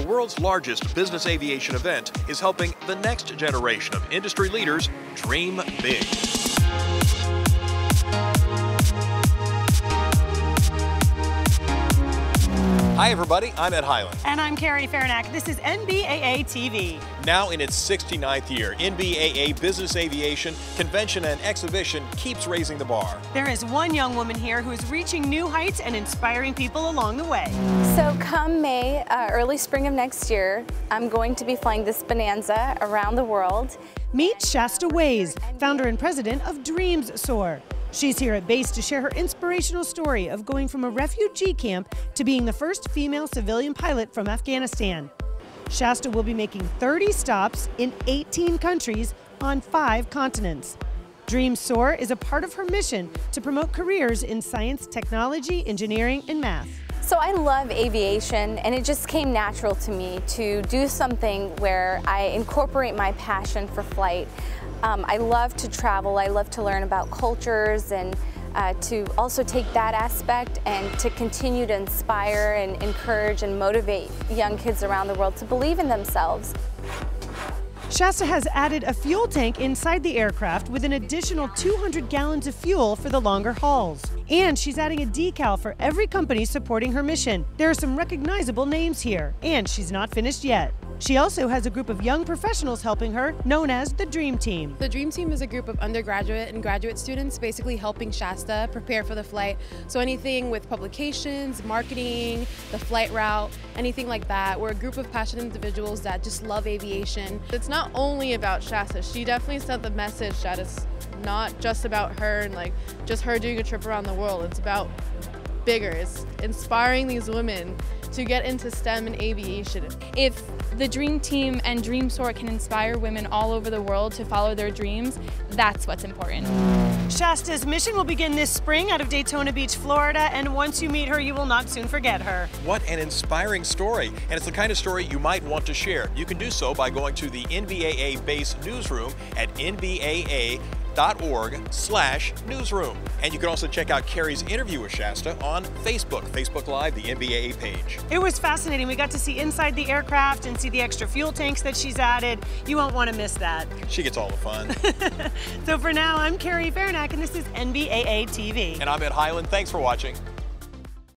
the world's largest business aviation event is helping the next generation of industry leaders dream big. Hi everybody, I'm Ed Hyland. And I'm Carrie Farinac. This is NBAA TV. Now in its 69th year, NBAA Business Aviation Convention and Exhibition keeps raising the bar. There is one young woman here who is reaching new heights and inspiring people along the way. So come May, early spring of next year, I'm going to be flying this Bonanza around the world. Meet Shaesta Waiz, founder and president of Dreams Soar. She's here at base to share her inspirational story of going from a refugee camp to being the first female civilian pilot from Afghanistan. Shaesta will be making 30 stops in 18 countries on 5 continents. Dreams Soar is a part of her mission to promote careers in science, technology, engineering, and math. So I love aviation, and it just came natural to me to do something where I incorporate my passion for flight. I love to travel, I love to learn about cultures, and to also take that aspect and to continue to inspire and encourage and motivate young kids around the world to believe in themselves. Shaesta has added a fuel tank inside the aircraft with an additional 200 gallons of fuel for the longer hauls. And she's adding a decal for every company supporting her mission. There are some recognizable names here, and she's not finished yet. She also has a group of young professionals helping her, known as the Dream Team. The Dream Team is a group of undergraduate and graduate students basically helping Shaesta prepare for the flight. So anything with publications, marketing, the flight route, anything like that. We're a group of passionate individuals that just love aviation. It's not only about Shaesta. She definitely sent the message that it's not just about her and like just her doing a trip around the world. It's about bigger. It's inspiring these women to get into STEM and aviation. If the Dream Team and Dreams Soar can inspire women all over the world to follow their dreams, that's what's important. Shaesta's mission will begin this spring out of Daytona Beach, Florida, and once you meet her, you will not soon forget her. What an inspiring story, and it's the kind of story you might want to share. You can do so by going to the NBAA base newsroom at nbaa.org/newsroom. And you can also check out Carrie's interview with Shaesta on Facebook, Facebook Live, the NBAA page. It was fascinating. We got to see inside the aircraft and see the extra fuel tanks that she's added. You won't want to miss that. She gets all the fun. So for now, I'm Carrie Farinac, and this is NBAA TV. And I'm Ed Hyland. Thanks for watching.